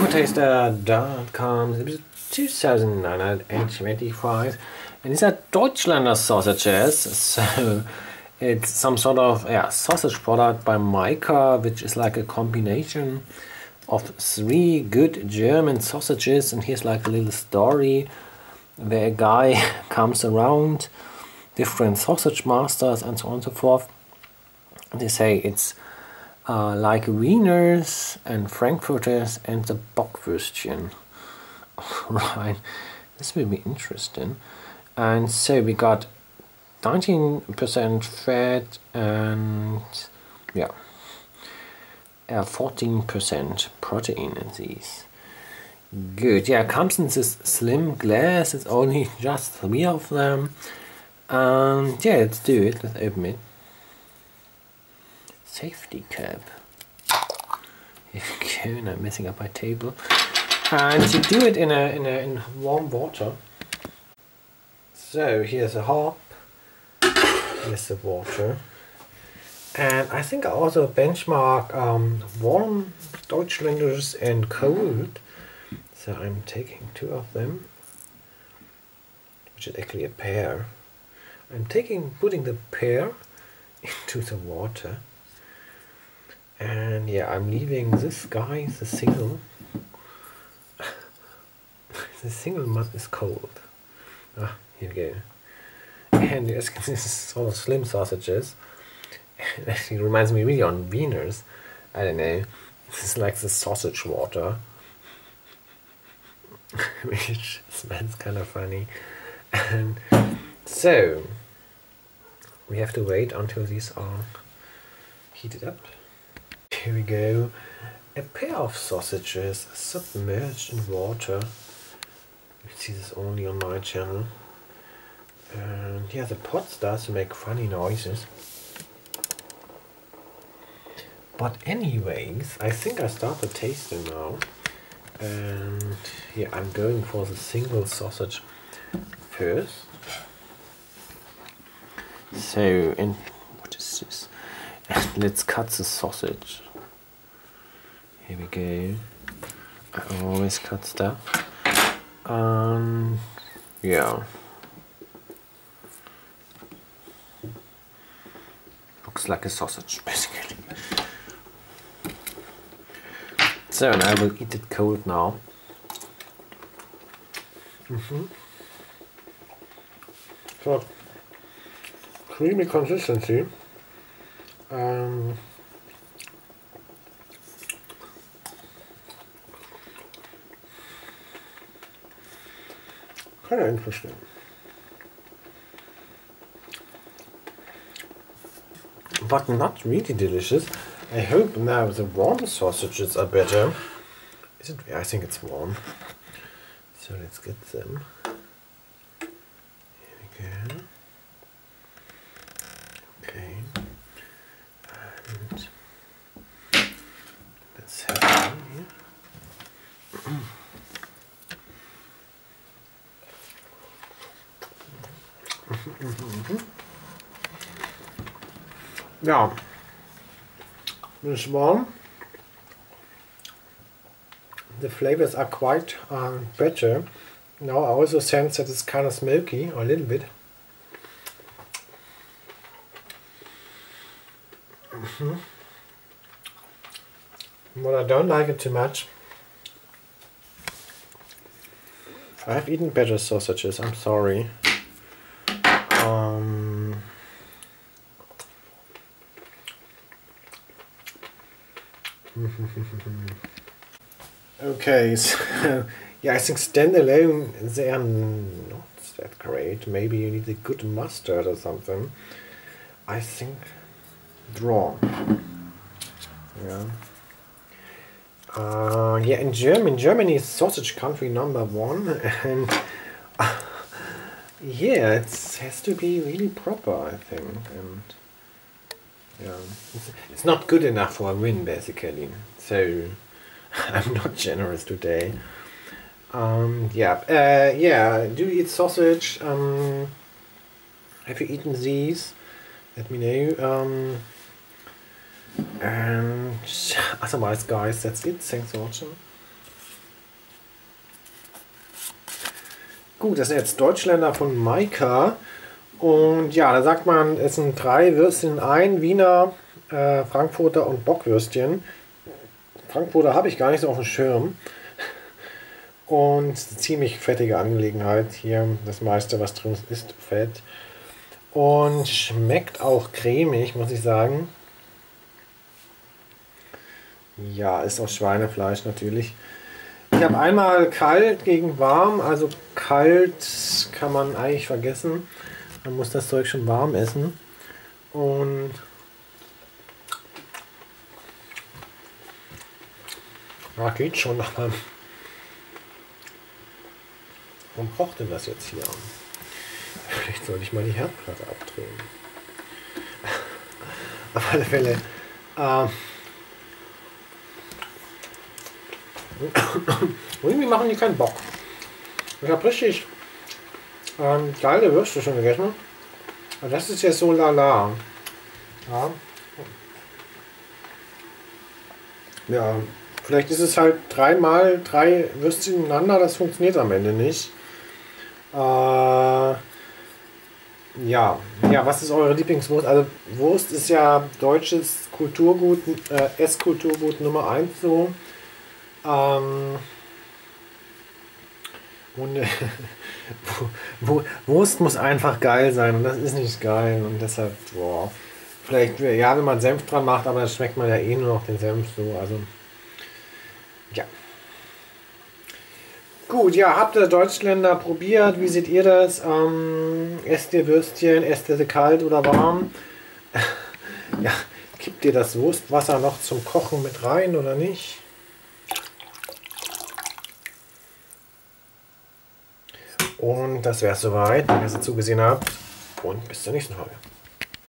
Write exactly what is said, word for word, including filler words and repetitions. Junkfoodtaster dot com two thousand nine hundred twenty-five, and these are Deutschländer sausages, so it's some sort of yeah, sausage product by Meica, which is like a combination of three good German sausages. And here's like a little story where a guy comes around, different sausage masters and so on and so forth, and they say it's Uh, like wieners and frankfurters and the bockwürstchen. Right, this will be interesting. And so we got nineteen percent fat and yeah, fourteen percent protein in these. Good, yeah, comes in this slim glass. It's only just three of them. And yeah, let's do it. Let's open it. Safety cap. Okay, I'm messing up my table. And you do it in a in a in warm water. So here's a hop. Here's the water. And I think I also benchmark um, warm Deutschländers and cold. So I'm taking two of them, which is actually a pear. I'm taking putting the pear into the water. And yeah, I'm leaving this guy, the single. The single mud is cold. Ah, here we go. And as you can see, this is sort of slim sausages. It actually reminds me really on wieners. I don't know. This is like the sausage water. Which smells kind of funny. And so, we have to wait until these are heated up. Here we go, a pair of sausages submerged in water. You see this only on my channel. And yeah, the pot starts to make funny noises. But anyways, I think I start to taste them now. And yeah, I'm going for the single sausage first. So, and what is this? Let's cut the sausage. Here we go. I always cut stuff. Um, yeah. Looks like a sausage, basically. So, and I will eat it cold now. Mm-hmm. So, creamy consistency. Um, Kind of interesting. But not really delicious. I hope now the warm sausages are better. Is it? I think it's warm. So let's get them. Here we go. Okay. And let's have them here. Mm-hmm. Yeah, it's warm. The flavors are quite uh, better. Now I also sense that it's kind of smoky, a little bit. Mm-hmm. But I don't like it too much. I've eaten better sausages, I'm sorry. Um, okay, so yeah, I think standalone they are not that great. Maybe you need a good mustard or something. I think drawn. Yeah. Uh, yeah, in Germany, Germany is sausage country number one, and. Yeah, it has to be really proper, I think, and yeah, it's, it's not good enough for a win, basically. So I'm not generous today. Um, yeah, uh, yeah. Do you eat sausage? Um, have you eaten these? Let me know. Um, and otherwise, guys, that's it. Thanks for watching. Gut, das sind jetzt Deutschländer von Meica. Und ja, da sagt man, es sind drei Würstchen in ein, Wiener, äh, Frankfurter und Bockwürstchen. Frankfurter habe ich gar nicht so auf dem Schirm. Und ziemlich fettige Angelegenheit hier. Das meiste, was drin ist, ist fett. Und schmeckt auch cremig, muss ich sagen. Ja, ist auch Schweinefleisch natürlich. Ich habe einmal kalt gegen warm, also kalt kann man eigentlich vergessen. Man muss das Zeug schon warm essen. Und ja, geht schon nochmal. Warum kocht denn das jetzt hier? Vielleicht sollte ich mal die Herdplatte abdrehen. Auf alle Fälle. Äh, Irgendwie machen die keinen Bock. Ich habe richtig ähm, geile Würste schon gegessen. Aber das ist jetzt so lala. Ja. Ja, vielleicht ist es halt dreimal drei Würstchen ineinander, das funktioniert am Ende nicht. Äh, ja. Ja, was ist eure Lieblingswurst? Also Wurst ist ja deutsches Kulturgut, äh, Esskulturgut Nummer eins so. Ähm, und, äh, Wurst muss einfach geil sein und das ist nicht geil und deshalb, boah, vielleicht, ja, wenn man Senf dran macht, aber das schmeckt man ja eh nur noch den Senf so, also, ja. Gut, ja, habt ihr Deutschländer probiert, wie seht ihr das? Ähm, esst ihr Würstchen, esst ihr sie kalt oder warm? Ja, kippt ihr das Wurstwasser noch zum Kochen mit rein oder nicht? Und das wäre es soweit, wenn ihr es dazu gesehen habt. Und bis zur nächsten Folge.